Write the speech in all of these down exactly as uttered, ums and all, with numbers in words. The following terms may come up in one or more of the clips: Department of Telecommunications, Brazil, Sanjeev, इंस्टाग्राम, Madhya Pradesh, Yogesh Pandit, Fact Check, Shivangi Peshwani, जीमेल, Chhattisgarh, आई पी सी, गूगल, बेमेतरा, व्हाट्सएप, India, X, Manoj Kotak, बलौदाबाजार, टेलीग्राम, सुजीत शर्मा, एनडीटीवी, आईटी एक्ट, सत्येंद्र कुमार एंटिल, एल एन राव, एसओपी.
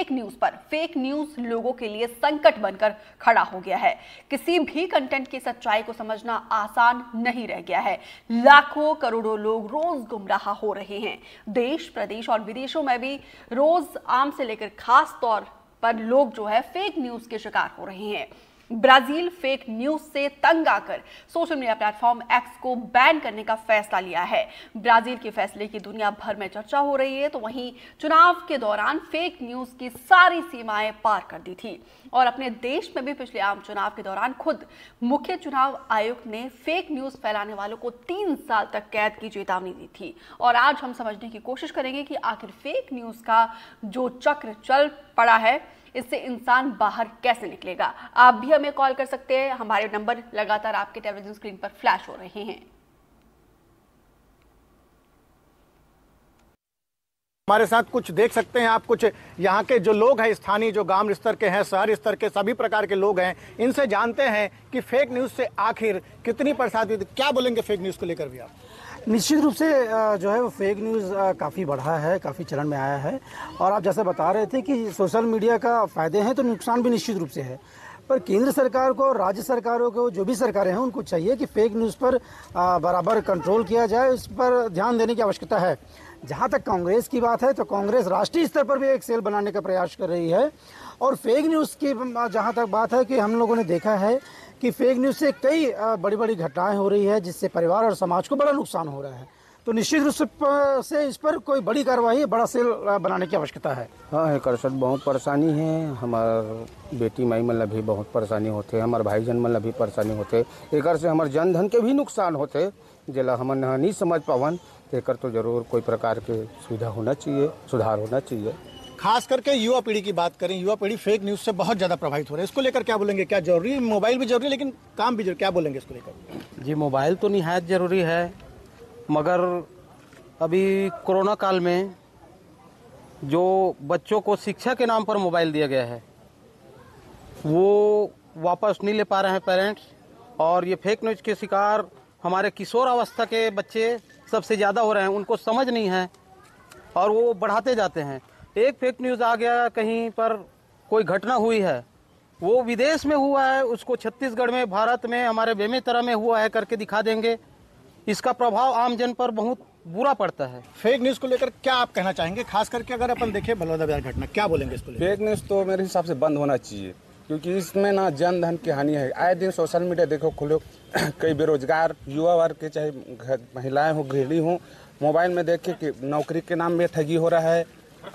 Fake news पर fake news लोगों के लिए संकट बनकर खड़ा हो गया है। किसी भी कंटेंट की सच्चाई को समझना आसान नहीं रह गया है। लाखों करोड़ों लोग रोज गुमराह हो रहे हैं। देश प्रदेश और विदेशों में भी रोज आम से लेकर खास तौर पर लोग जो है फेक न्यूज के शिकार हो रहे हैं। ब्राजील फेक न्यूज से तंग आकर सोशल मीडिया प्लेटफॉर्म एक्स को बैन करने का फैसला लिया है। ब्राजील के फैसले की दुनिया भर में चर्चा हो रही है, तो वहीं चुनाव के दौरान फेक न्यूज की सारी सीमाएं पार कर दी थी और अपने देश में भी पिछले आम चुनाव के दौरान खुद मुख्य चुनाव आयुक्त ने फेक न्यूज फैलाने वालों को तीन साल तक कैद की चेतावनी दी थी। और आज हम समझने की कोशिश करेंगे कि आखिर फेक न्यूज का जो चक्र चल पड़ा है, इससे इंसान बाहर कैसे निकलेगा। आप भी हमें कॉल कर सकते हैं, हमारे नंबर लगातार आपके टेलीविजन स्क्रीन पर फ्लैश हो रहे हैं। हमारे साथ कुछ देख सकते हैं आप, कुछ यहाँ के जो लोग हैं, स्थानीय जो गांव स्तर के हैं, शहर स्तर के सभी प्रकार के लोग हैं, इनसे जानते हैं कि फेक न्यूज से आखिर कितनी परेशानी हुई। क्या बोलेंगे फेक न्यूज को लेकर भी आप? निश्चित रूप से जो है वो फेक न्यूज़ काफ़ी बढ़ा है, काफ़ी चलन में आया है। और आप जैसे बता रहे थे कि सोशल मीडिया का फ़ायदे हैं तो नुकसान भी निश्चित रूप से है, पर केंद्र सरकार को, राज्य सरकारों को, जो भी सरकारें हैं उनको चाहिए कि फेक न्यूज़ पर बराबर कंट्रोल किया जाए, इस पर ध्यान देने की आवश्यकता है। जहाँ तक कांग्रेस की बात है तो कांग्रेस राष्ट्रीय स्तर पर भी एक सेल बनाने का प्रयास कर रही है। और फेक न्यूज़ की जहाँ तक बात है कि हम लोगों ने देखा है कि फेक न्यूज़ से कई बड़ी बड़ी घटनाएं हो रही है, जिससे परिवार और समाज को बड़ा नुकसान हो रहा है। तो निश्चित रूप से इस पर कोई बड़ी कार्रवाई, बड़ा सेल बनाने की आवश्यकता है। हाँ, हर बहुत परेशानी है। हमार बेटी माई मन भी बहुत परेशानी होते, हमार भाई जन मन भी परेशानी होते। एक से हमार जन धन के भी नुकसान होते, जिला हम नहीं समझ पावन। एक तो जरूर कोई प्रकार के सुविधा होना चाहिए, सुधार होना चाहिए। खास करके युवा पीढ़ी की बात करें, युवा पीढ़ी फेक न्यूज़ से बहुत ज़्यादा प्रभावित हो रहे हैं। इसको लेकर क्या बोलेंगे? क्या जरूरी, मोबाइल भी जरूरी है लेकिन काम भी जरूरी, क्या बोलेंगे इसको लेकर? जी, मोबाइल तो निहायत ज़रूरी है, मगर अभी कोरोना काल में जो बच्चों को शिक्षा के नाम पर मोबाइल दिया गया है वो वापस नहीं ले पा रहे हैं पेरेंट्स। और ये फेक न्यूज़ के शिकार हमारे किशोर अवस्था के बच्चे सबसे ज़्यादा हो रहे हैं, उनको समझ नहीं है और वो बढ़ाते जाते हैं। एक फेक न्यूज़ आ गया, कहीं पर कोई घटना हुई है, वो विदेश में हुआ है, उसको छत्तीसगढ़ में, भारत में, हमारे बेमेतरा में हुआ है करके दिखा देंगे। इसका प्रभाव आम जन पर बहुत बुरा पड़ता है। फेक न्यूज़ को लेकर क्या आप कहना चाहेंगे? खास करके अगर अपन देखें बलौदाबाजार घटना, क्या बोलेंगे इसको लेकर? फेक न्यूज़ तो मेरे हिसाब से बंद होना चाहिए, क्योंकि इसमें ना जन धन की हानि है। आए दिन सोशल मीडिया देखो खुलो, कई बेरोजगार युवा वर्ग के, चाहे महिलाएँ हों, गृहिणी हों, मोबाइल में देखे कि नौकरी के नाम में ठगी हो रहा है,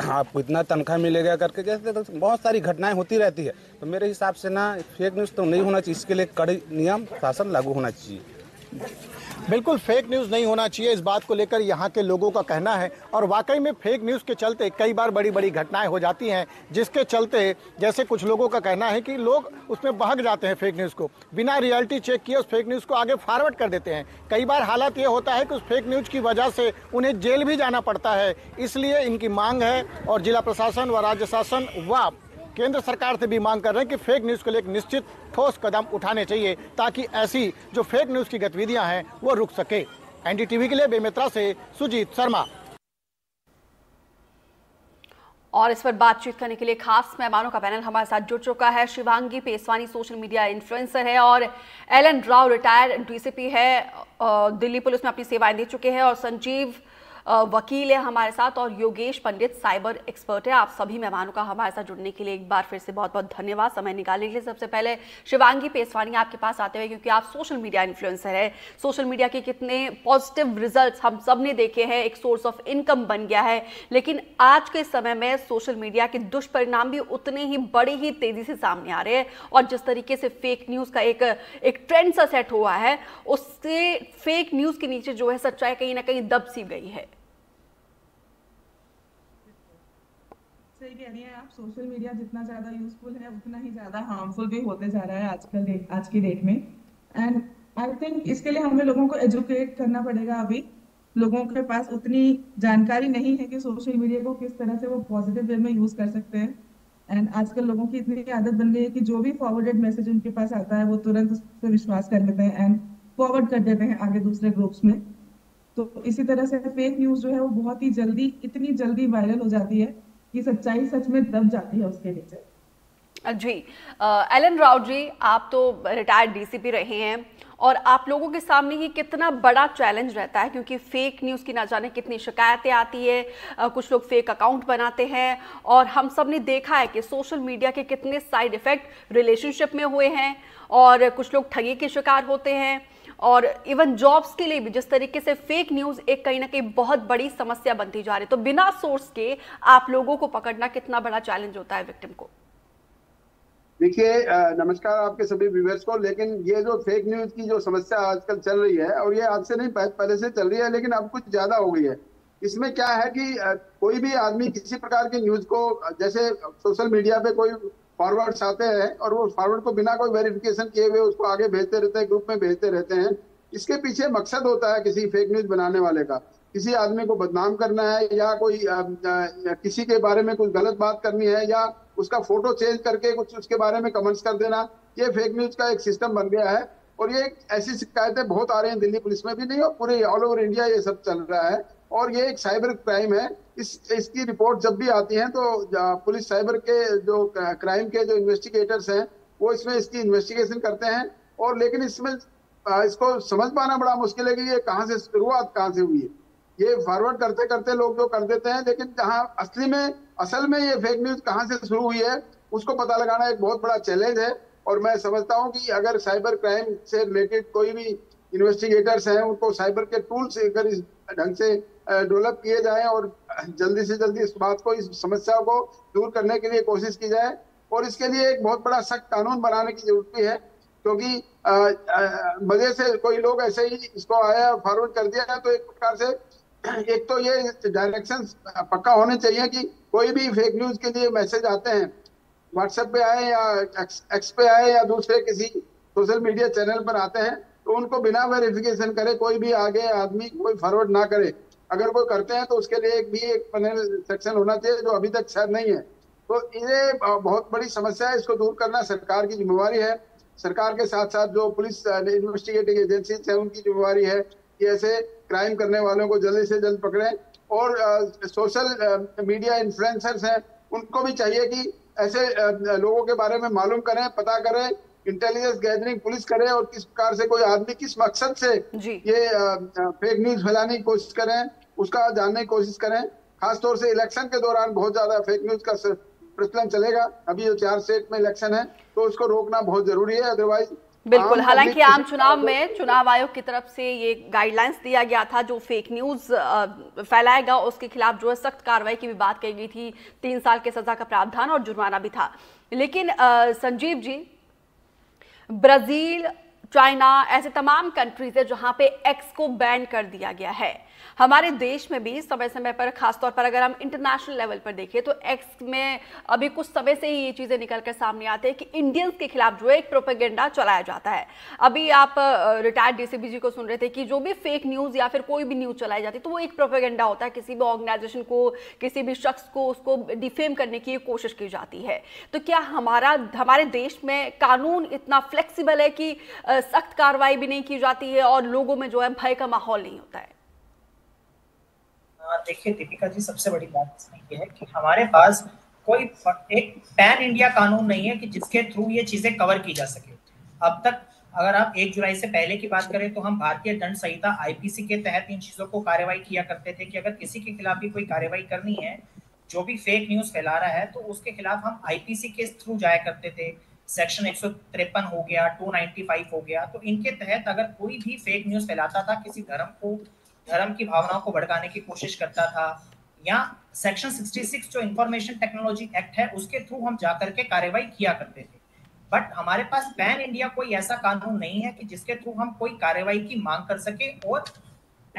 आपको इतना तनख्वाह मिलेगा करके, जैसे तो बहुत सारी घटनाएं होती रहती है। तो मेरे हिसाब से ना फेक न्यूज़ तो नहीं होना चाहिए, इसके लिए कड़े नियम शासन लागू होना चाहिए। बिल्कुल फेक न्यूज़ नहीं होना चाहिए, इस बात को लेकर यहाँ के लोगों का कहना है। और वाकई में फेक न्यूज़ के चलते कई बार बड़ी बड़ी घटनाएं हो जाती हैं, जिसके चलते जैसे कुछ लोगों का कहना है कि लोग उसमें बहक जाते हैं, फेक न्यूज़ को बिना रियलिटी चेक किए उस फेक न्यूज़ को आगे फॉरवर्ड कर देते हैं। कई बार हालात ये होता है कि उस फेक न्यूज़ की वजह से उन्हें जेल भी जाना पड़ता है। इसलिए इनकी मांग है, और जिला प्रशासन व राज्य शासन व केंद्र सरकार से भी मांग कर रहे हैं कि फेक न्यूज़ को लेकर निश्चित ठोस कदम उठाने चाहिए, ताकि ऐसी जो फेक न्यूज़ की गतिविधियां हैं वो रुक सके। एनडीटीवी के लिए बेमेतरा से सुजीत शर्मा। और इस पर बातचीत करने के लिए खास मेहमानों का पैनल हमारे साथ जुड़ चुका है। Shivangi Peshwani social media influencer है और एल एन राव retired DCP है, दिल्ली पुलिस में अपनी सेवाएं दे चुके हैं। और संजीव वकील है हमारे साथ, और योगेश पंडित साइबर एक्सपर्ट है। आप सभी मेहमानों का हमारे साथ जुड़ने के लिए एक बार फिर से बहुत बहुत धन्यवाद समय निकालने के लिए। सबसे पहले शिवांगी पेशवानी, आपके पास आते हुए, क्योंकि आप सोशल मीडिया इन्फ्लुएंसर है, सोशल मीडिया के कितने पॉजिटिव रिजल्ट्स हम सब ने देखे हैं, एक सोर्स ऑफ इनकम बन गया है, लेकिन आज के समय में सोशल मीडिया के दुष्परिणाम भी उतने ही बड़े ही तेजी से सामने आ रहे हैं। और जिस तरीके से फेक न्यूज़ का एक एक ट्रेंड सा सेट हुआ है, उससे फेक न्यूज़ के नीचे जो है सच्चाई कहीं ना कहीं दब सी गई है। सही कह रही हैं आप, सोशल मीडिया जितना ज्यादा यूजफुल है उतना ही ज्यादा हार्मफुल भी होते जा रहा है आजकल डेट आज की डेट में। एंड आई थिंक इसके लिए हमें लोगों को एजुकेट करना पड़ेगा। अभी लोगों के पास उतनी जानकारी नहीं है कि सोशल मीडिया को किस तरह से वो पॉजिटिव वे में यूज कर सकते हैं। एंड आजकल लोगों की इतनी आदत बन गई है कि जो भी फॉरवर्डेड मैसेज उनके पास आता है वो तुरंत उस पर विश्वास कर लेते हैं एंड फॉरवर्ड कर देते हैं आगे दूसरे ग्रुप्स में। तो इसी तरह से फेक न्यूज जो है वो बहुत ही जल्दी, इतनी जल्दी वायरल हो जाती है कि सच्चाई सच में दब जाती है उसके नीचे। जी, एल एन राव जी, आप तो रिटायर्ड डी सी पी रहे हैं और आप लोगों के सामने ये कितना बड़ा चैलेंज रहता है, क्योंकि फेक न्यूज़ की ना जाने कितनी शिकायतें आती है, आ, कुछ लोग फेक अकाउंट बनाते हैं और हम सब ने देखा है कि सोशल मीडिया के कितने साइड इफ़ेक्ट रिलेशनशिप में हुए हैं और कुछ लोग ठगी के शिकार होते हैं और इवन जॉब्स के लिए भी जिस तरीके से फेक न्यूज़ एक कहीं ना कहीं बहुत बड़ी समस्या बनती जा रही है। तो बिना सोर्स के आप लोगों को पकड़ना कितना बड़ा चैलेंज होता है विक्टिम को? देखिए, नमस्कार आपके सभी व्यूअर्स को। लेकिन ये जो फेक न्यूज की जो समस्या आजकल चल रही है, और ये आज से नहीं पहले से चल रही है, लेकिन अब कुछ ज्यादा हो गई है। इसमें क्या है कि कोई भी आदमी किसी प्रकार की न्यूज को, जैसे सोशल मीडिया पे कोई फॉरवर्ड्स आते हैं और वो फॉरवर्ड को बिना कोई वेरिफिकेशन किए हुए उसको आगे भेजते रहते हैं, ग्रुप में भेजते रहते हैं। इसके पीछे मकसद होता है किसी फेक न्यूज बनाने वाले का, किसी आदमी को बदनाम करना है या कोई किसी के बारे में कुछ गलत बात करनी है या उसका फोटो चेंज करके कुछ उसके बारे में कमेंट्स कर देना। ये फेक न्यूज का एक सिस्टम बन गया है और ये ऐसी शिकायतें बहुत आ रही हैं, दिल्ली पुलिस में भी नहीं और पूरे ऑल ओवर इंडिया ये सब चल रहा है। और ये एक साइबर क्राइम है। इस इसकी रिपोर्ट जब भी आती है तो पुलिस साइबर के जो क्राइम के जो इन्वेस्टिगेटर्स हैं वो इसमें इसकी इन्वेस्टिगेशन करते हैं। और लेकिन इसमें इसको समझ पाना बड़ा मुश्किल है कि ये कहाँ से शुरुआत कहाँ से हुई है। ये फॉरवर्ड करते करते लोग जो कर देते हैं, लेकिन जहाँ असली में असल में ये फेक न्यूज कहाँ से शुरू हुई है उसको पता लगाना एक बहुत बड़ा चैलेंज है। और मैं समझता हूँ कि अगर साइबर क्राइम से रिलेटेड कोई भी इन्वेस्टिगेटर्स हैं उनको साइबर के टूल्स अगर इस ढंग से डेवलप किए जाएं और जल्दी से जल्दी इस बात को, इस समस्या को दूर करने के लिए कोशिश की जाए। और इसके लिए एक बहुत बड़ा सख्त कानून बनाने की जरूरत भी है, क्योंकि वजह से कोई लोग ऐसे ही इसको आया फॉरवर्ड कर दिया तो एक प्रकार से एक तो ये डायरेक्शन पक्का होने चाहिए कि कोई भी फेक न्यूज के लिए मैसेज आते हैं, व्हाट्सएप पे आए या एक्स, एक्स पे आए या दूसरे किसी सोशल मीडिया चैनल पर आते हैं, तो उनको बिना वेरिफिकेशन करे कोई भी आगे आदमी कोई फॉरवर्ड ना करे। अगर कोई करते हैं तो उसके लिए एक भी एक पैनल सेक्शन होना चाहिए, जो अभी तक शायद नहीं है। तो ये बहुत बड़ी समस्या है, इसको दूर करना सरकार की जिम्मेवारी है। सरकार के साथ साथ जो पुलिस इन्वेस्टिगेटिंग एजेंसीज है उनकी जिम्मेवारी है कि ऐसे क्राइम करने वालों को जल्दी से जल्द पकड़ें। और सोशल मीडिया इन्फ्लुएंसर्स हैं उनको भी चाहिए कि ऐसे uh, लोगों के बारे में मालूम करें, पता करें, इंटेलिजेंस गैदरिंग पुलिस करे और किस प्रकार से कोई आदमी किस मकसद से ये फेक न्यूज फैलाने की कोशिश करें उसका जानने की कोशिश करें। खासतौर से इलेक्शन के दौरान बहुत ज्यादा फेक न्यूज का प्रचलन चलेगा। अभी जो चार स्टेट में इलेक्शन है तो उसको रोकना बहुत जरूरी है, अदरवाइज बिल्कुल। हालांकि आम चुनाव में चुनाव आयोग की तरफ से ये गाइडलाइंस दिया गया था, जो फेक न्यूज फैलाएगा उसके खिलाफ जो है सख्त कार्रवाई की भी बात कही गई थी, तीन साल की सजा का प्रावधान और जुर्माना भी था। लेकिन आ, संजीव जी, ब्राजील, चाइना, ऐसे तमाम कंट्रीज है जहां पे एक्स को बैन कर दिया गया है। हमारे देश में भी समय समय पर, खासतौर पर अगर हम इंटरनेशनल लेवल पर देखें तो एक्स में अभी कुछ समय से ही ये चीज़ें निकल कर सामने आती है कि इंडियंस के खिलाफ जो है एक प्रोपेगेंडा चलाया जाता है। अभी आप retired D C P ji को सुन रहे थे कि जो भी फेक न्यूज़ या फिर कोई भी न्यूज़ चलाई जाती है तो वो एक प्रोपेगेंडा होता है, किसी भी ऑर्गेनाइजेशन को, किसी भी शख्स को उसको डिफेम करने की कोशिश की जाती है। तो क्या हमारा हमारे देश में कानून इतना फ्लेक्सिबल है कि सख्त कार्रवाई भी नहीं की जाती है और लोगों में जो है भय का माहौल नहीं होता है? देखिए दीपिका जी, सबसे बड़ी बात इसमें यह है कि हमारे पास कोई एक पैन इंडिया कानून नहीं है कि जिसके थ्रू ये चीजें कवर की जा सके। अब तक अगर आप एक जुलाई से पहले की बात करें तो हम भारतीय दंड संहिता आई पी सी के तहत इन चीजों को कार्रवाई किया करते थे कि अगर किसी के खिलाफ भी कोई कार्रवाई करनी है, जो भी फेक न्यूज फैला रहा है, तो उसके खिलाफ हम आई पी सी के थ्रू जाया करते थे। सेक्शन एक सौ तिरपन हो गया, टू नाइन्टी फाइव हो गया, तो इनके तहत अगर कोई भी फेक न्यूज फैलाता था, किसी धर्म को, धर्म की भावनाओं को भड़काने की कोशिश करता था, या सेक्शन छियासठ जो इंफॉर्मेशन टेक्नोलॉजी एक्ट है उसके थ्रू हम जाकर के कार्रवाई किया करते थे। बट हमारे पास पैन इंडिया कोई ऐसा कानून नहीं है कि जिसके थ्रू हम कोई कार्रवाई की मांग कर सके और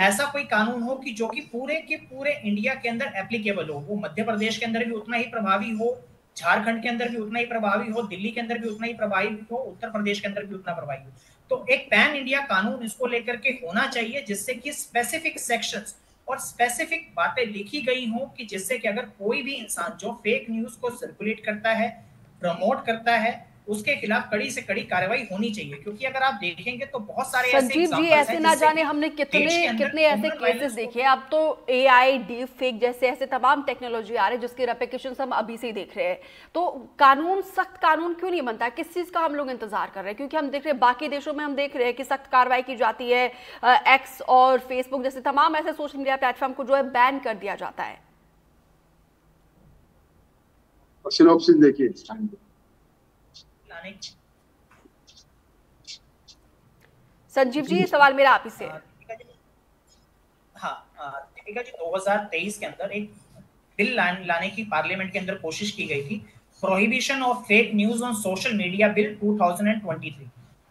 ऐसा कोई कानून हो कि जो कि पूरे के पूरे इंडिया के अंदर एप्लीकेबल हो। वो मध्य प्रदेश के अंदर भी उतना ही प्रभावी हो, झारखंड के अंदर भी उतना ही प्रभावी हो, दिल्ली के अंदर भी उतना ही प्रभावी हो, उत्तर प्रदेश के अंदर भी उतना प्रभावी हो। तो एक पैन इंडिया कानून इसको लेकर के होना चाहिए जिससे कि स्पेसिफिक सेक्शंस और स्पेसिफिक बातें लिखी गई हों कि जिससे कि अगर कोई भी इंसान जो फेक न्यूज को सर्कुलेट करता है, प्रमोट करता है, उसके खिलाफ कड़ी से कड़ी कार्रवाई होनी चाहिए, क्योंकि अगर आप देखेंगे तो बहुत सारे संजीव जी ऐसे ना जाने हमने कितने कितने ऐसे केसेस देखे। अब तो एआई, डीप फेक जैसे ऐसे तमाम टेक्नोलॉजी आ रहे हैं जिसके रेप्लिकेशंस हम अभी से ही देख रहे हैं। तो कानून, सख्त कानून क्यों नहीं बनता? किस चीज का हम लोग इंतजार कर रहे हैं? क्योंकि हम देख रहे हैं बाकी देशों में हम देख रहे हैं कि सख्त कार्रवाई की जाती है, एक्स और फेसबुक जैसे तमाम ऐसे सोशल मीडिया प्लेटफॉर्म को जो है बैन कर दिया जाता है। सिनॉप्सिस देखिए संजीव जी, सवाल मेरा आप ही से। हाँ, दीपिका जी, दो हज़ार तेईस के अंदर एक बिल लाने की पार्लियामेंट के अंदर कोशिश की गई थी, prohibition of fake news on social media bill दो हज़ार तेईस,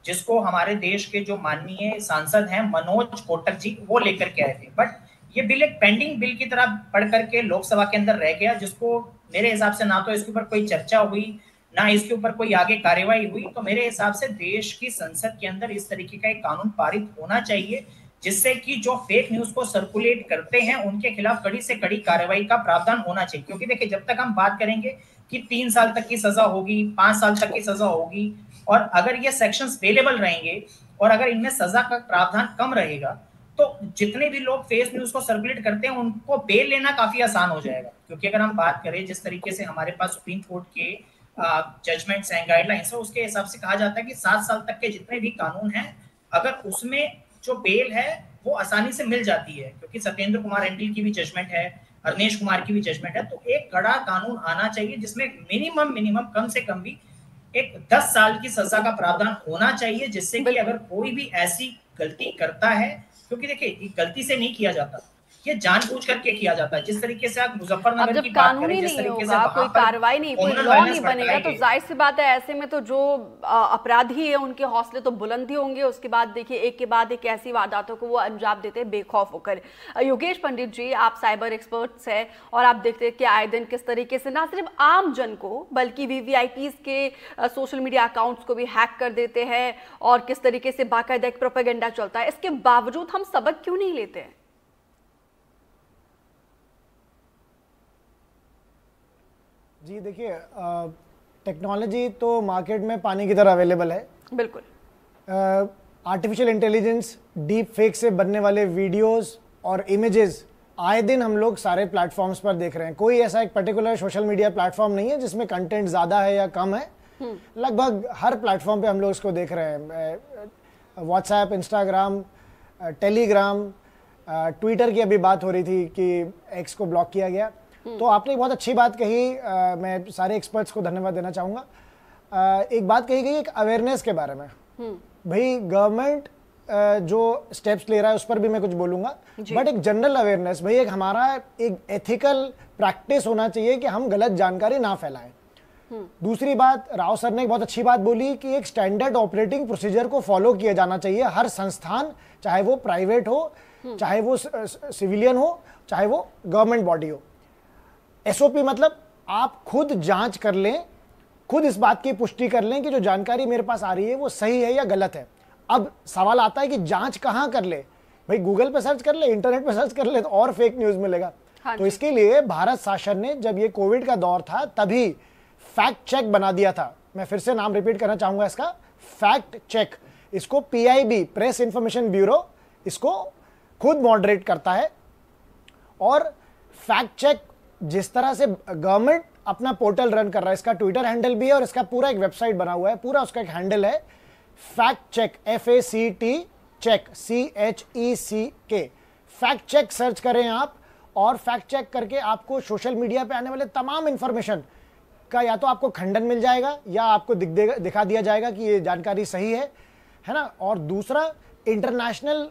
जिसको हमारे देश के जो माननीय सांसद हैं मनोज कोटक जी वो लेकर के आए थे। बट ये बिल एक पेंडिंग बिल की तरह पढ़ करके लोकसभा के अंदर रह गया, जिसको मेरे हिसाब से ना तो इसके ऊपर कोई चर्चा हुई ना इसके ऊपर कोई आगे कार्यवाही हुई। तो मेरे हिसाब से देश की संसद के अंदर इस तरीके का एक कानून पारित होना चाहिए जिससे कि जो फेक न्यूज को सर्कुलेट करते हैं उनके खिलाफ कड़ी से कड़ी कार्रवाई का प्रावधान होना चाहिए। क्योंकि देखिए, जब तक हम बात करेंगे कि तीन साल तक की सजा होगी, पांच साल तक की सजा होगी, और अगर ये सेक्शंस अवेलेबल रहेंगे और अगर इनमें सजा का प्रावधान कम रहेगा तो जितने भी लोग फेक न्यूज को सर्कुलेट करते हैं उनको बेल लेना काफी आसान हो जाएगा। क्योंकि अगर हम बात करें जिस तरीके से हमारे पास सुप्रीम कोर्ट के जजमेंट्स एंड गाइडलाइंस है, उसके हिसाब से कहा जाता है कि सात साल तक के जितने भी कानून हैं अगर उसमें जो बेल है वो आसानी से मिल जाती है, क्योंकि सत्येंद्र कुमार एंटिल की भी जजमेंट है, अर्नेश कुमार की भी जजमेंट है। तो एक कड़ा कानून आना चाहिए जिसमें मिनिमम मिनिमम कम से कम भी एक दस साल की सजा का प्रावधान होना चाहिए, जिससे कि अगर कोई भी ऐसी गलती करता है, क्योंकि देखिये गलती से नहीं किया जाता, ये जानबूझ करके किया जाता है। जिस तरीके से आप मुजफ्फरनगर की बात करें, जिस तरीके से कोई कार्रवाई नहीं, कोई लॉ नहीं बनेगा, तो जाहिर सी बात है ऐसे में तो जो अपराधी है उनके हौसले तो बुलंद ही होंगे। उसके बाद देखिए एक के बाद एक ऐसी वारदातों को वो अंजाम देते हैं बेखौफ होकर। योगेश पंडित जी, आप साइबर एक्सपर्ट्स हैं और आप देखते हैं कि आए दिन किस तरीके से ना सिर्फ आम जन को बल्कि वीवीआईपीज के सोशल मीडिया अकाउंट्स को भी हैक कर देते हैं और किस तरीके से बाकायदा एक प्रोपेगेंडा चलता है। इसके बावजूद हम सबक क्यों नहीं लेते हैं? जी देखिए, टेक्नोलॉजी तो मार्केट में पानी की तरह अवेलेबल है। बिल्कुल। आर्टिफिशियल इंटेलिजेंस, डीप फेक से बनने वाले वीडियोस और इमेजेस आए दिन हम लोग सारे प्लेटफॉर्म्स पर देख रहे हैं। कोई ऐसा एक पर्टिकुलर सोशल मीडिया प्लेटफॉर्म नहीं है जिसमें कंटेंट ज़्यादा है या कम है, लगभग हर प्लेटफॉर्म पे हम लोग इसको देख रहे हैं। व्हाट्सएप, इंस्टाग्राम, टेलीग्राम, ट्विटर की अभी बात हो रही थी कि एक्स को ब्लॉक किया गया। तो आपने एक बहुत अच्छी बात कही, आ, मैं सारे एक्सपर्ट्स को धन्यवाद देना चाहूँगा। एक बात कही गई एक अवेयरनेस के बारे में, भाई गवर्नमेंट जो स्टेप्स ले रहा है उस पर भी मैं कुछ बोलूँगा, बट एक जनरल अवेयरनेस, भाई एक हमारा एक एथिकल प्रैक्टिस होना चाहिए कि हम गलत जानकारी ना फैलाएं। दूसरी बात, राव सर ने एक बहुत अच्छी बात बोली कि एक स्टैंडर्ड ऑपरेटिंग प्रोसीजर को फॉलो किया जाना चाहिए। हर संस्थान, चाहे वो प्राइवेट हो, चाहे वो सिविलियन हो, चाहे वो गवर्नमेंट बॉडी हो, एसओपी मतलब आप खुद जांच कर लें, खुद इस बात की पुष्टि कर लें कि जो जानकारी मेरे पास आ रही है वो सही है या गलत है। अब सवाल आता है कि जांच कहाँ कर ले? भाई गूगल पे सर्च कर ले, इंटरनेट पे सर्च कर ले तो और फेक न्यूज़ मिलेगा। हाँ, तो इसके लिए भारत शासन ने जब ये कोविड का दौर था तभी फैक्ट चेक बना दिया था। मैं फिर से नाम रिपीट करना चाहूँगा इसका, फैक्ट चेक। इसको P I B, press information bureau, इसको खुद मॉडरेट करता है। और फैक्ट चेक जिस तरह से गवर्नमेंट अपना पोर्टल रन कर रहा है, इसका ट्विटर हैंडल भी है और इसका पूरा एक वेबसाइट बना हुआ है, पूरा उसका एक हैंडल है fact check, F A C T check, C H E C K. Fact check search करें आप और फैक्ट चेक करके आपको सोशल मीडिया पे आने वाले तमाम इन्फॉर्मेशन का या तो आपको खंडन मिल जाएगा या आपको दिख देगा दिखा दिया जाएगा कि ये जानकारी सही है, है ना। और दूसरा, इंटरनेशनल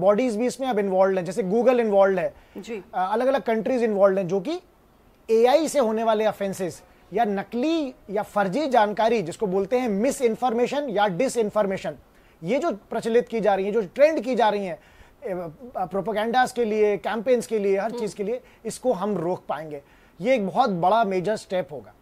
बॉडीज भी इसमें अब इन्वॉल्व हैं, जैसे गूगल इन्वॉल्व है, अलग अलग कंट्रीज इन्वॉल्व हैं, जो कि एआई से होने वाले ऑफेंसेस या नकली या फर्जी जानकारी, जिसको बोलते हैं मिस इन्फॉर्मेशन या डिस इन्फॉर्मेशन, ये जो प्रचलित की जा रही है, जो ट्रेंड की जा रही है प्रोपेगेंडास के लिए, कैंपेन्स के लिए, हर चीज़ के लिए, इसको हम रोक पाएंगे। ये एक बहुत बड़ा मेजर स्टेप होगा।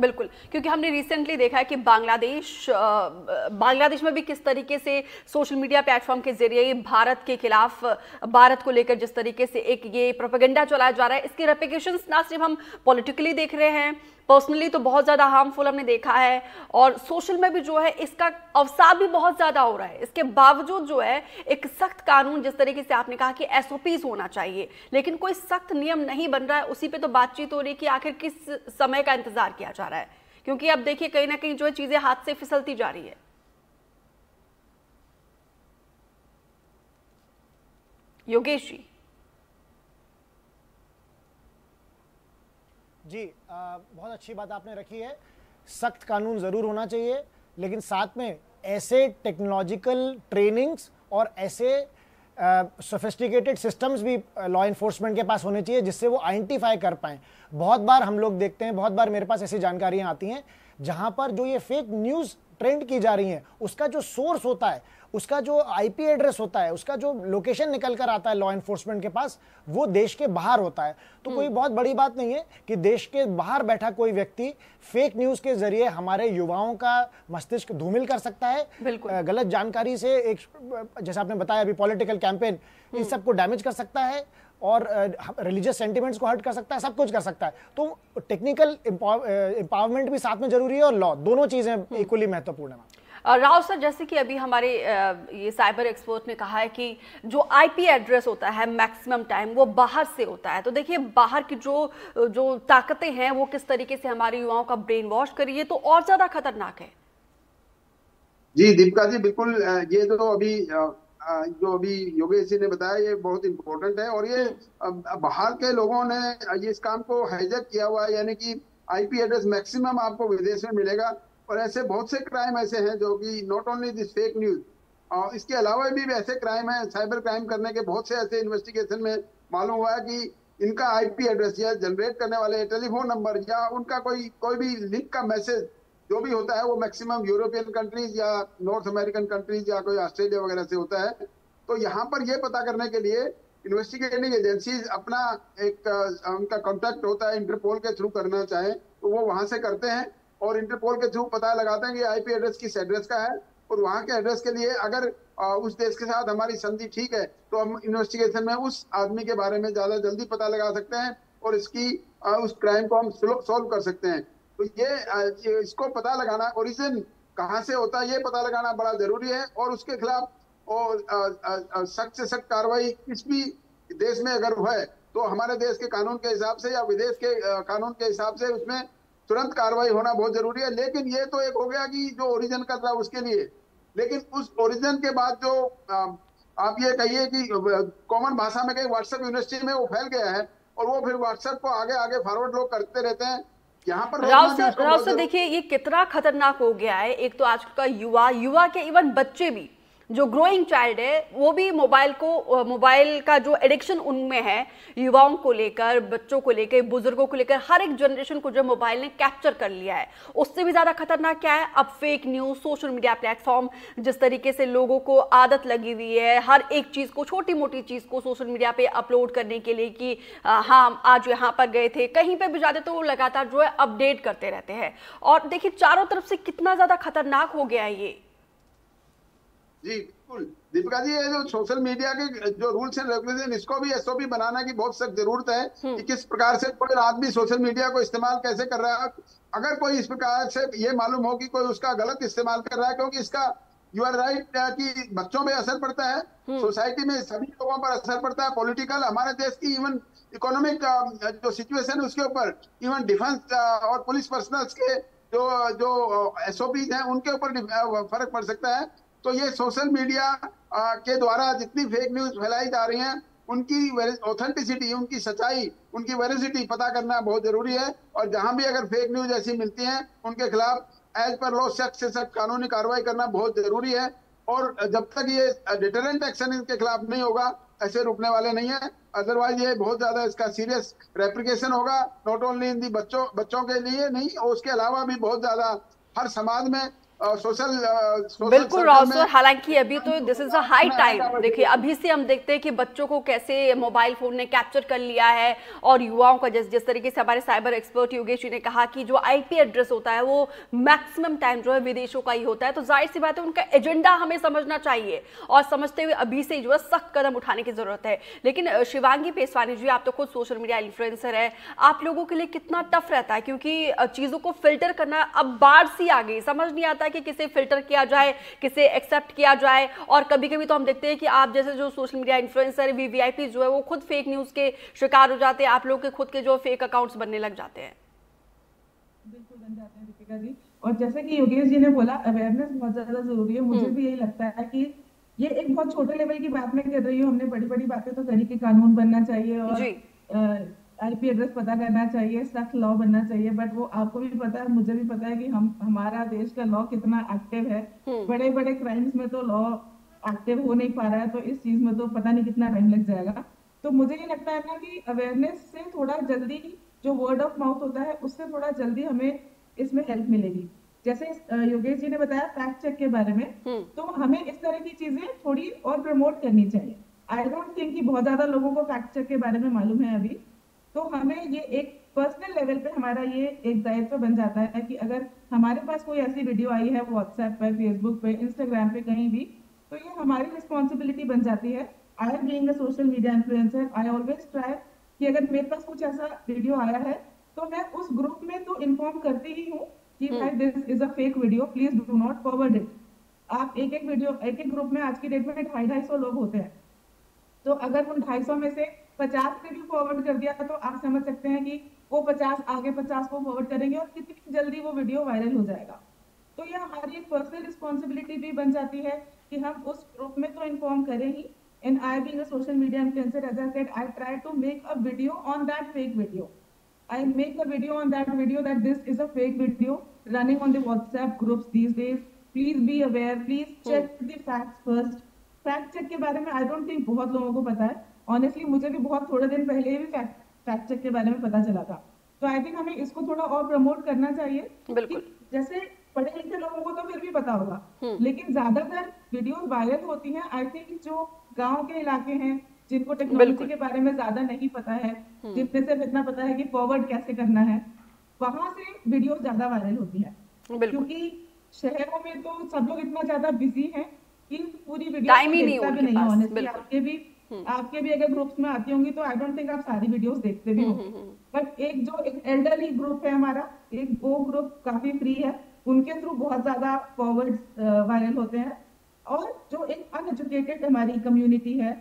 बिल्कुल, क्योंकि हमने रिसेंटली देखा है कि बांग्लादेश बांग्लादेश में भी किस तरीके से सोशल मीडिया प्लेटफॉर्म के जरिए भारत के खिलाफ, भारत को लेकर जिस तरीके से एक ये प्रोपेगेंडा चलाया जा रहा है, इसके रेप्लिकेशंस ना सिर्फ हम पॉलिटिकली देख रहे हैं, पर्सनली तो बहुत ज़्यादा हार्मफुल हमने देखा है, और सोशल में भी जो है इसका अवसाद भी बहुत ज़्यादा हो रहा है। इसके बावजूद जो है एक सख्त कानून, जिस तरीके से आपने कहा कि एसओपीज होना चाहिए, लेकिन कोई सख्त नियम नहीं बन रहा है। उसी पे तो बातचीत हो रही कि आखिर किस समय का इंतजार किया जा रहा है, क्योंकि अब देखिए कहीं ना कहीं जो है चीज़ें हाथ से फिसलती जा रही है। योगेश जी जी आ, बहुत अच्छी बात आपने रखी है। सख्त कानून ज़रूर होना चाहिए, लेकिन साथ में ऐसे टेक्नोलॉजिकल ट्रेनिंग्स और ऐसे सोफिस्टिकेटेड सिस्टम्स भी लॉ इन्फोर्समेंट के पास होने चाहिए जिससे वो आइडेंटिफाई कर पाएँ। बहुत बार हम लोग देखते हैं, बहुत बार मेरे पास ऐसी जानकारियाँ आती हैं जहाँ पर जो ये फेक न्यूज़ ट्रेंड की जा रही हैं, उसका जो सोर्स होता है, उसका जो आईपी एड्रेस होता है, उसका जो लोकेशन निकल कर आता है लॉ एनफोर्समेंट के पास, वो देश के बाहर होता है। तो कोई बहुत बड़ी बात नहीं है कि देश के बाहर बैठा कोई व्यक्ति फेक न्यूज़ के जरिए हमारे युवाओं का मस्तिष्क धूमिल कर सकता है, गलत जानकारी से, एक जैसा आपने बताया अभी पॉलिटिकल कैंपेन, इन सबको डैमेज कर सकता है और रिलीजियस सेंटिमेंट्स को हर्ट कर सकता है, सब कुछ कर सकता है। तो टेक्निकल एम्पावरमेंट भी साथ में जरूरी है और लॉ, दोनों चीज़ें इक्वली महत्वपूर्ण है। राव सर, जैसे कि अभी हमारे ये साइबर एक्सपर्ट ने कहा है कि जो आईपी एड्रेस होता है मैक्सिमम टाइम वो बाहर से होता है, तो देखिए बाहर की जो जो ताकतें हैं वो किस तरीके से हमारे युवाओं का ब्रेन वॉश करी है, तो और ज़्यादा खतरनाक है। जी दीपिका जी बिल्कुल, ये तो अभी जो अभी योगेश जी ने बताया ये बहुत इम्पोर्टेंट है, और ये बाहर के लोगों ने ये इस काम को हाईजैक किया हुआ है, यानी कि आईपी एड्रेस मैक्सिमम आपको विदेश में मिलेगा। और ऐसे बहुत से क्राइम ऐसे हैं जो कि not only this fake news, और इसके अलावा भी ऐसे क्राइम हैं, साइबर क्राइम करने के बहुत से ऐसे इन्वेस्टिगेशन में मालूम हुआ है कि इनका आईपी एड्रेस या जनरेट करने वाले टेलीफोन नंबर या उनका कोई कोई भी लिंक का मैसेज जो भी होता है वो मैक्सिमम यूरोपियन कंट्रीज या नॉर्थ अमेरिकन कंट्रीज या कोई ऑस्ट्रेलिया वगैरह से होता है। तो यहाँ पर यह पता करने के लिए इन्वेस्टिगेटिंग एजेंसीज अपना एक उनका कॉन्टैक्ट होता है, इंटरपोल के थ्रू करना चाहें तो वो वहाँ से करते हैं और इंटरपोल के थ्रू पता लगाते हैं कि आईपी एड्रेस किस एड्रेस का है, और वहाँ के एड्रेस के लिए अगर उस देश के साथ हमारी संधि ठीक है तो हम इन्वेस्टिगेशन में उस आदमी के बारे में ज़्यादा जल्दी पता लगा सकते हैं और इसकी उस क्राइम को हम सॉल्व कर सकते हैं। तो ये इसको पता लगाना, ओरिजिन कहाँ से होता है ये पता लगाना बड़ा ज़रूरी है, और उसके खिलाफ और सख्त से सख्त कार्रवाई किस भी देश में अगर है तो हमारे देश के कानून के हिसाब से या विदेश के कानून के हिसाब से उसमें तुरंत कार्रवाई होना बहुत जरूरी है। लेकिन ये तो एक हो गया कि जो ओरिजिन कर रहा है उसके लिए, लेकिन उस ओरिजिन के बाद जो आप ये कहिए कि कॉमन भाषा में कहीं व्हाट्सएप यूनिवर्सिटी में वो फैल गया है और वो फिर व्हाट्सएप को आगे आगे फॉरवर्ड लोग करते रहते हैं। यहाँ पर राव सर, राव सर देखिए ये कितना खतरनाक हो गया है। एक तो आजकल का युवा युवा के इवन बच्चे भी जो ग्रोइंग चाइल्ड है वो भी मोबाइल को मोबाइल का जो एडिक्शन उनमें है, युवाओं को लेकर, बच्चों को लेकर, बुजुर्गों को लेकर, हर एक जनरेशन को जो मोबाइल ने कैप्चर कर लिया है। उससे भी ज़्यादा खतरनाक क्या है, अब fake news, social media platform, जिस तरीके से लोगों को आदत लगी हुई है हर एक चीज़ को, छोटी मोटी चीज़ को सोशल मीडिया पर अपलोड करने के लिए कि हाँ आज यहाँ पर गए थे, कहीं पर भी जाते तो वो लगातार जो है अपडेट करते रहते हैं। और देखिए चारों तरफ से कितना ज़्यादा खतरनाक हो गया है ये। जी बिल्कुल दीपिका जी, ये जो सोशल मीडिया के जो रूल्स एंड रेगुलेशन, इसको भी एसओपी बनाना की बहुत सख्त जरूरत है कि किस प्रकार से कोई आदमी सोशल मीडिया को इस्तेमाल कैसे कर रहा है। अगर कोई इस प्रकार से ये मालूम हो कि कोई उसका गलत इस्तेमाल कर रहा है, क्योंकि इसका यू आर राइट कि बच्चों में असर पड़ता है, सोसाइटी में सभी लोगों पर असर पड़ता है, पॉलिटिकल, हमारे देश की इवन इकोनॉमिक जो सिचुएशन है उसके ऊपर, इवन डिफेंस और पुलिस पर्सनल्स के जो जो एसओपीज हैं उनके ऊपर फर्क पड़ सकता है। तो ये सोशल मीडिया के द्वारा जितनी फेक न्यूज फैलाई जा रही हैं उनकी ऑथेंटिसिटी, उनकी सच्चाई, उनकी वेरिसिटी पता करना बहुत जरूरी है, और जहां भी अगर फेक न्यूज ऐसी मिलती हैं उनके खिलाफ एज पर लॉ सख्त से सख्त कानूनी कार्रवाई करना बहुत जरूरी है। और जब तक ये डिटरेंट एक्शन इनके खिलाफ नहीं होगा, ऐसे रुकने वाले नहीं है, अदरवाइज ये बहुत ज्यादा इसका सीरियस रेप्रिकेशन होगा, नॉट ओनली इन दी बच्चों बच्चों के लिए नहीं, और उसके अलावा भी बहुत ज्यादा हर समाज में सोशल बिल्कुल राव सर, हालांकि अभी तो this is a high time. देखिए अभी से हम देखते हैं कि बच्चों को कैसे मोबाइल फोन ने कैप्चर कर लिया है और युवाओं का जिस जिस तरीके से हमारे साइबर एक्सपर्ट योगेश जी ने कहा कि जो आईपी एड्रेस होता है वो मैक्सिमम टाइम जो है विदेशों का ही होता है, तो जाहिर सी बात है उनका एजेंडा हमें समझना चाहिए और समझते हुए अभी से जो है सख्त कदम उठाने की जरूरत है। लेकिन शिवांगी पेशवानी जी, आप तो खुद सोशल मीडिया इन्फ्लुएंसर है, आप लोगों के लिए कितना टफ रहता है क्योंकि चीजों को फिल्टर करना अब बार सी आ गई, समझ नहीं आता कि किसे फिल्टर किया जाए, किसे एक्सेप्ट किया जाए। और कभी कभी तो हम देखते हैं कि आप जैसे जो सोशल मीडिया इन्फ्लुएंसर वीवीआईपी जो है वो खुद फेक न्यूज के शिकार हो जाते हैं, आप लोग के खुद के जो फेक अकाउंट्स बनने लग जाते हैं। बिल्कुल बन जाते हैं दीपिका जी, और जैसे कि योगेश जी ने बोला अवेयरनेस बहुत ज्यादा जरूरी है। मुझे भी यही लगता है कि ये एक बहुत छोटे लेवल की बात मैं कर रही हूँ, हमने बड़ी बड़ी बातें तो करी कि कानून बनना चाहिए और आईपी एड्रेस पता करना चाहिए, सख्त लॉ बनना चाहिए, बट वो आपको भी पता है मुझे भी पता है कि हम हमारा देश का लॉ कितना एक्टिव है, बड़े बड़े क्राइम्स में तो लॉ एक्टिव हो नहीं पा रहा है, तो इस चीज में तो पता नहीं कितना टाइम लग जाएगा। तो मुझे ये लगता है ना कि अवेयरनेस से थोड़ा जल्दी जो वर्ड ऑफ माउथ होता है उससे थोड़ा जल्दी हमें इसमें हेल्प मिलेगी। जैसे योगेश जी ने बताया फैक्ट चेक के बारे में, तो हमें इस तरह की चीजें थोड़ी और प्रमोट करनी चाहिए। आई डोंट थिंक कि बहुत ज्यादा लोगों को फैक्ट चेक के बारे में मालूम है अभी, तो हमें ये एक पर्सनल लेवल पे हमारा ये एक दायित्व बन जाता है कि अगर हमारे पास कोई ऐसी वीडियो आई है व्हाट्सएप पे, फेसबुक पे, इंस्टाग्राम पे, कहीं भी, तो ये हमारी रिस्पॉन्सिबिलिटी बन जाती है। I am being a social media influencer, I always try कि अगर मेरे पास कुछ ऐसा वीडियो आया है तो मैं उस ग्रुप में तो इन्फॉर्म करती ही हूँ कि भाई this is a fake video, please do not forward it. आप एक एक वीडियो एक एक ग्रुप में आज की डेट में ढाई ढाई सौ लोग होते हैं, तो अगर उन ढाई सौ में से पचास ने भी फॉरवर्ड कर दिया तो आप समझ सकते हैं कि वो पचास आगे पचास को फॉरवर्ड करेंगे और कितनी जल्दी वो वीडियो वायरल हो जाएगा। तो ये हमारी एक पर्सनल रिस्पॉन्सिबिलिटी भी बन जाती है कि हम उस ग्रुप में तो इन्फॉर्म करें ही। And I being a social media influencer, as I said, I try to make a video on that fake video. I make a video on that video that this is a fake video running on the WhatsApp groups these days. Please be aware. Please check the facts first. Fact check के बारे में I don't think बहुत लोगों को पता है। Honestly मुझे भी बहुत थोड़े दिन पहले भी fact fact check के बारे में पता चला था। तो I think हमें इसको थोड़ा और promote करना चाहिए। बिल्कुल। जैसे पढ़े लिखे लोगों को तो फिर भी पता होगा, लेकिन ज्यादातर videos viral होती हैं। I think जो गांव के इलाके हैं, जिनको टेक्नोलॉजी के बारे में ज्यादा नहीं पता है, जितने सिर्फ इतना पता है कि फॉरवर्ड कैसे करना है, वहां से वीडियो ज्यादा वायरल होती है। क्योंकि शहरों में तो सब लोग इतना ज्यादा बिजी हैं कि पूरी वीडियो टाइम ही नहीं होता। आपके भी आपके भी अगर ग्रुप्स में आती होंगी तो आई डोंट थिंक आप सारी वीडियोस देखते भी हो, बट एक जो एक एल्डरली ग्रुप है हमारा, एक वो ग्रुप काफी फ्री है, उनके थ्रू बहुत ज्यादा फॉरवर्ड वायरल होते हैं। और जो एक अनएजुकेटेड हमारी कम्युनिटी है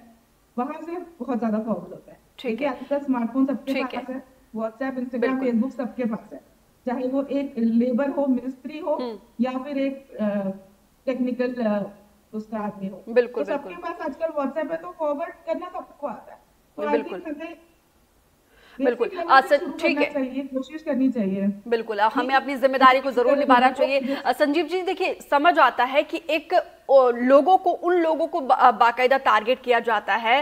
वहां से बहुत ज्यादा फॉरवर्ड होता है। ठीक है, आजकल स्मार्टफोन सबके पास है, व्हाट्सएप, इंस्टाग्राम, फेसबुक सबके पास है, चाहे वो एक लेबर हो, मिस्त्री हो, या फिर एक टेक्निकल उसका आदमी हो, बिल्कुल तो सबके पास आजकल व्हाट्सएप है, तो फॉरवर्ड करना सबको आता है। तो आई थिंक हमें बिल्कुल ठीक है, कोशिश करनी चाहिए। बिल्कुल हमें अपनी जिम्मेदारी को जरूर निभाना चाहिए। संजीव जी देखिए, समझ आता है कि एक लोगों को उन लोगों को बाकायदा टारगेट किया जाता है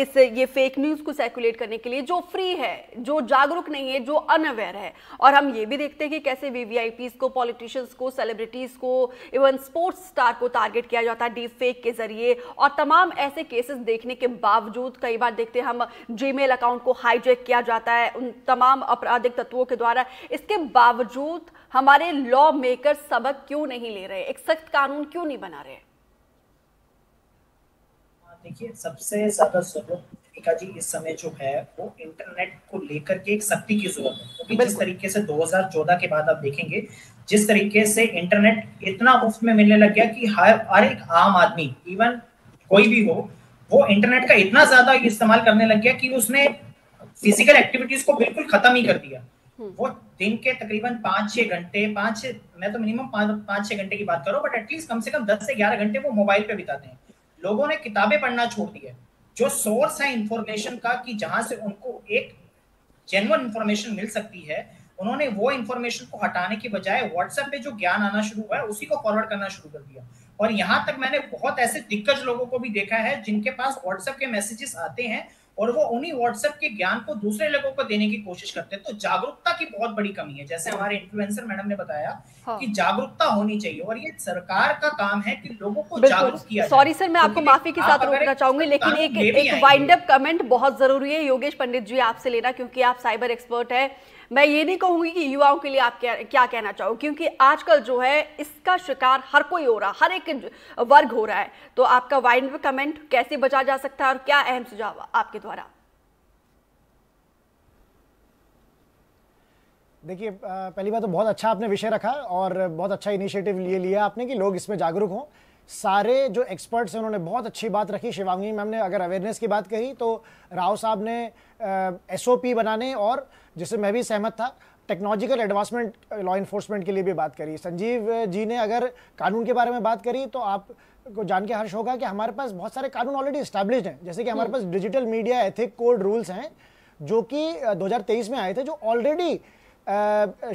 इस ये फेक न्यूज को सर्कुलेट करने के लिए जो फ्री है, जो जागरूक नहीं है, जो अनअवेयर है। और हम ये भी देखते हैं कि कैसे वीवीआईपीज को, पॉलिटिशियंस को, सेलिब्रिटीज को, इवन स्पोर्ट्स स्टार को टारगेट किया जाता है डीप फेक के जरिए। और तमाम ऐसे केसेस देखने के बावजूद कई बार देखते हैं हम जीमेल अकाउंट को हाईजैक किया जाता है उन तमाम आपराधिक तत्वों के द्वारा। इसके बावजूद हमारे लॉ मेकर सबक क्यों नहीं ले रहे, एक सख्त कानून क्यों नहीं बना रहे? देखिए सबसे ज्यादा जरूरत जी इस समय जो है वो इंटरनेट को लेकर के एक सख्ती की जरूरत है, क्योंकि जिस तरीके से दो हज़ार चौदह के बाद आप देखेंगे जिस तरीके से इंटरनेट इतना मुफ्त में मिलने लग गया कि हर हर एक आम आदमी, इवन कोई भी हो, वो इंटरनेट का इतना ज्यादा इस्तेमाल करने लग गया कि उसने फिजिकल एक्टिविटीज को बिल्कुल खत्म ही कर दिया। वो दिन के तकरीबन पांच छह घंटे पांच मैं तो मिनिमम पांच छह घंटे की बात करो, बट एटलीस्ट कम से कम दस से ग्यारह घंटे वो मोबाइल पे बिताते हैं। लोगों ने किताबें पढ़ना छोड़ दी है, जो सोर्स है इंफॉर्मेशन का कि जहां से उनको एक जेन्युइन इंफॉर्मेशन मिल सकती है, उन्होंने वो इंफॉर्मेशन को हटाने के बजाय व्हाट्सएप पे जो ज्ञान आना शुरू हुआ है उसी को फॉरवर्ड करना शुरू कर दिया। और यहाँ तक मैंने बहुत ऐसे दिग्गज लोगों को भी देखा है जिनके पास व्हाट्सएप के मैसेजेस आते हैं और वो उन्हीं व्हाट्सएप के ज्ञान को दूसरे लोगों को देने की कोशिश करते हैं। तो जागरूकता की बहुत बड़ी कमी है, जैसे हमारे इन्फ्लुएंसर मैडम ने बताया कि जागरूकता होनी चाहिए और ये सरकार का काम है कि लोगों को जागरूक किया। सॉरी सर, मैं आपको माफी के साथ रोकना चाहूंगी, लेकिन एक एक वाइंड अप कमेंट बहुत जरूरी है योगेश पंडित जी आपसे लेना, क्योंकि आप साइबर एक्सपर्ट है। मैं ये नहीं कहूंगी कि युवाओं के लिए आप क्या क्या कहना चाहो, क्योंकि आजकल जो है इसका शिकार हर कोई हो रहा है, हर एक वर्ग हो रहा है। तो आपका वाइड कमेंट, कैसे बचा जा सकता है और क्या अहम सुझाव आपके द्वारा? देखिए, पहली बात तो बहुत अच्छा आपने विषय रखा और बहुत अच्छा इनिशिएटिव लिए लिया आपने कि लोग इसमें जागरूक हों। सारे जो एक्सपर्ट्स हैं उन्होंने बहुत अच्छी बात रखी। शिवांगी मैम ने अगर अवेयरनेस की बात कही तो राव साहब ने एसओपी बनाने और जिससे मैं भी सहमत था टेक्नोलॉजिकल एडवांसमेंट लॉ इन्फोर्समेंट के लिए भी बात करी। संजीव जी ने अगर कानून के बारे में बात करी तो आपको जान के हर्ष होगा कि हमारे पास बहुत सारे कानून ऑलरेडी इस्टेब्लिश्ड हैं, जैसे कि हमारे पास digital media ethic code rules हैं जो कि दो हज़ार तेईस में आए थे, जो ऑलरेडी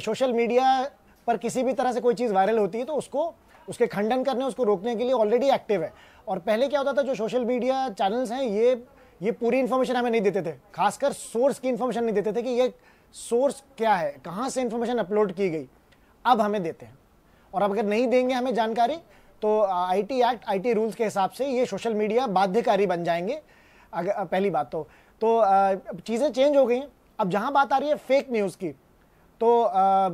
सोशल मीडिया पर किसी भी तरह से कोई चीज़ वायरल होती है तो उसको उसके खंडन करने, उसको रोकने के लिए ऑलरेडी एक्टिव है। और पहले क्या होता था, जो सोशल मीडिया चैनल्स हैं ये ये पूरी इन्फॉर्मेशन हमें नहीं देते थे, खासकर सोर्स की इन्फॉर्मेशन नहीं देते थे कि ये सोर्स क्या है, कहाँ से इन्फॉर्मेशन अपलोड की गई। अब हमें देते हैं और अब अगर नहीं देंगे हमें जानकारी तो आईटी एक्ट, आईटी रूल्स के हिसाब से ये सोशल मीडिया बाध्यकारी बन जाएंगे। अगर पहली बात तो तो चीज़ें चेंज हो गई हैं। अब जहाँ बात आ रही है फेक न्यूज़ की, तो आ,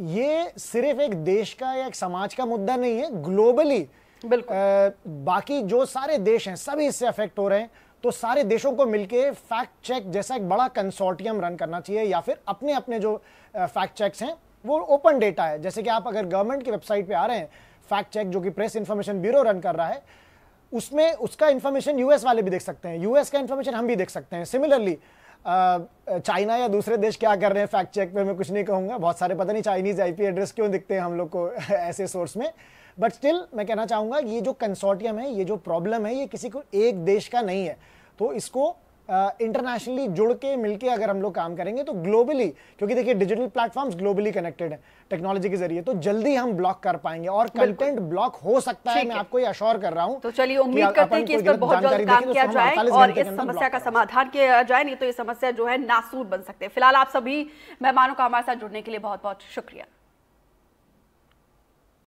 ये सिर्फ एक देश का या एक समाज का मुद्दा नहीं है, ग्लोबली बिल्कुल बाकी जो सारे देश हैं सभी इससे अफेक्ट हो रहे हैं। तो सारे देशों को मिलके फैक्ट चेक जैसा एक बड़ा कंसोर्टियम रन करना चाहिए, या फिर अपने अपने जो फैक्ट चेक्स हैं वो ओपन डेटा है, जैसे कि आप अगर गवर्नमेंट की वेबसाइट पे आ रहे हैं फैक्ट चेक जो कि प्रेस इन्फॉर्मेशन ब्यूरो रन कर रहा है, उसमें उसका इन्फॉर्मेशन यूएस वाले भी देख सकते हैं, यूएस का इन्फॉर्मेशन हम भी देख सकते हैं। सिमिलरली चाइना या दूसरे देश क्या कर रहे हैं फैक्ट चेक पे मैं कुछ नहीं कहूँगा, बहुत सारे पता नहीं चाइनीज आईपी एड्रेस क्यों दिखते हैं हम लोग को ऐसे सोर्स में, बट स्टिल मैं कहना चाहूँगा ये जो कंसोर्टियम है, ये जो प्रॉब्लम है, ये किसी को एक देश का नहीं है। तो इसको इंटरनेशनली uh, जुड़ के मिलके अगर हम लोग काम करेंगे तो ग्लोबली, क्योंकि देखिए डिजिटल प्लेटफॉर्म्स ग्लोबली कनेक्टेड हैं टेक्नोलॉजी के जरिए, तो जल्दी हम ब्लॉक कर पाएंगे और कंटेंट ब्लॉक हो सकता है, मैं आपको ये अश्योर कर रहा हूँ। तो चलिए उम्मीद करते हैं कि इस पर बहुत जल्द काम किया जाए और इस समस्या का समाधान किया जाए, नहीं तो ये समस्या जो है नासूर बन सकते हैं। फिलहाल आप सभी मेहमानों का हमारे साथ जुड़ने के लिए बहुत बहुत शुक्रिया।